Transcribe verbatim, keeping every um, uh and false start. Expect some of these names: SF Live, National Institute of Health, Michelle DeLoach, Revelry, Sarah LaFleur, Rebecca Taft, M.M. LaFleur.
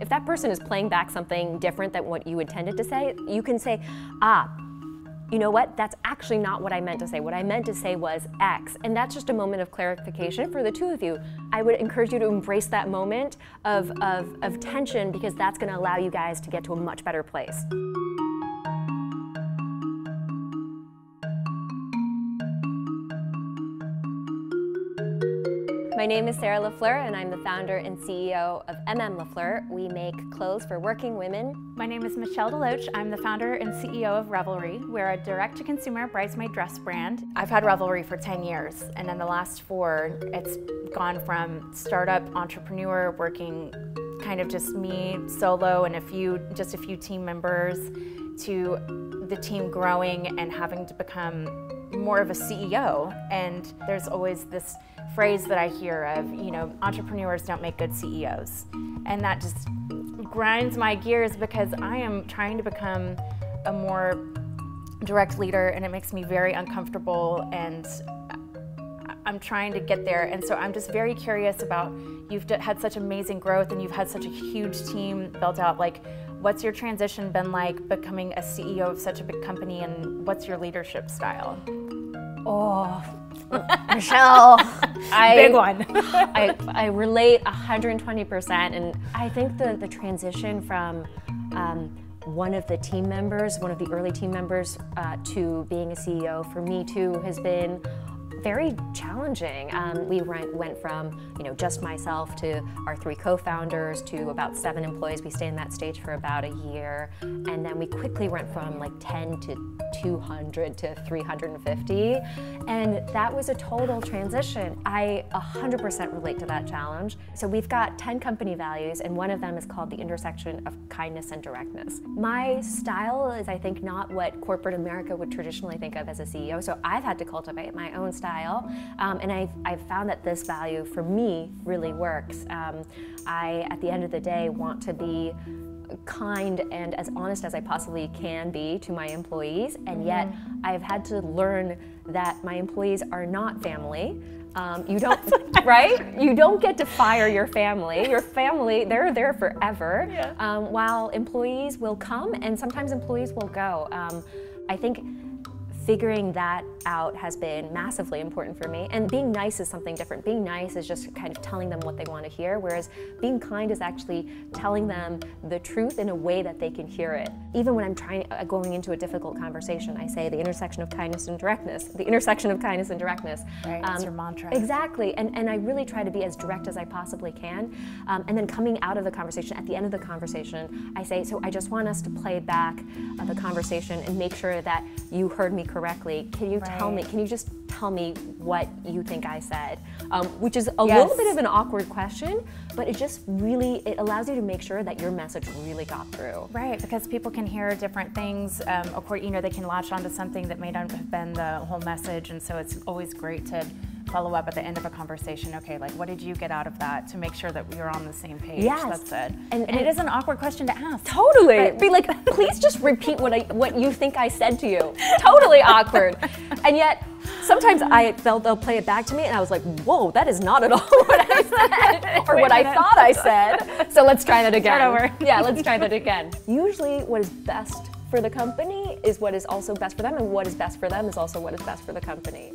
If that person is playing back something different than what you intended to say, you can say, ah, you know what, that's actually not what I meant to say. What I meant to say was X. And that's just a moment of clarification for the two of you. I would encourage you to embrace that moment of, of, of tension, because that's going to allow you guys to get to a much better place. My name is Sarah LaFleur, and I'm the founder and C E O of M M LaFleur. We make clothes for working women. My name is Michelle DeLoach. I'm the founder and C E O of Revelry. We're a direct-to-consumer bridesmaid dress brand. I've had Revelry for ten years, and in the last four, it's gone from startup, entrepreneur, working kind of just me solo and a few, just a few team members, to the team growing and having to become more of a C E O. And there's always this phrase that I hear of, you know, entrepreneurs don't make good C E Os. And that just grinds my gears, because I am trying to become a more direct leader, and it makes me very uncomfortable, and I'm trying to get there. And so I'm just very curious about, you've had such amazing growth and you've had such a huge team built out. Like, what's your transition been like becoming a C E O of such a big company, and what's your leadership style? Oh, Michelle, I, big one. I, I relate one hundred twenty percent, and I think the, the transition from um, one of the team members, one of the early team members uh, to being a C E O for me too has been very challenging. Um, we went from, you know, just myself to our three co-founders to about seven employees. We stayed in that stage for about a year, and then we quickly went from like ten to two hundred to three hundred fifty, and that was a total transition. I one hundred percent relate to that challenge. So we've got ten company values, and one of them is called the intersection of kindness and directness. My style is, I think, not what corporate America would traditionally think of as a C E O, so I've had to cultivate my own style. Um, and I've, I've found that this value for me really works. Um, I, at the end of the day, want to be kind and as honest as I possibly can be to my employees, and yet I've had to learn that my employees are not family. Um, you don't, right? You don't get to fire your family. Your family, they're there forever, yeah. um, while employees will come and sometimes employees will go. Um, I think figuring that out has been massively important for me. And being nice is something different. Being nice is just kind of telling them what they want to hear, whereas being kind is actually telling them the truth in a way that they can hear it. Even when I'm trying uh, going into a difficult conversation, I say the intersection of kindness and directness. The intersection of kindness and directness. Right, um, that's your mantra. Exactly, and, and I really try to be as direct as I possibly can. Um, and then coming out of the conversation, at the end of the conversation, I say, so I just want us to play back uh, the conversation and make sure that you heard me correctly. Correctly, can you right. tell me? Can you just tell me what you think I said? Um, which is a yes. little bit of an awkward question, but it just really it allows you to make sure that your message really got through. Right, because people can hear different things. Um, of course, you know, they can latch onto something that may not have been the whole message, and so it's always great to follow up at the end of a conversation. Okay, like, what did you get out of that, to make sure that we are on the same page? Yes. That's it. And, and, and it is an awkward question to ask. Totally. Be like, please just repeat what I what you think I said to you. Totally awkward. And yet, sometimes I they'll, they'll play it back to me, and I was like, whoa, that is not at all what I said, or what I thought I said. So let's try that again. Over. Yeah, let's try that again. Usually, what is best for the company is what is also best for them, and what is best for them is also what is best for the company.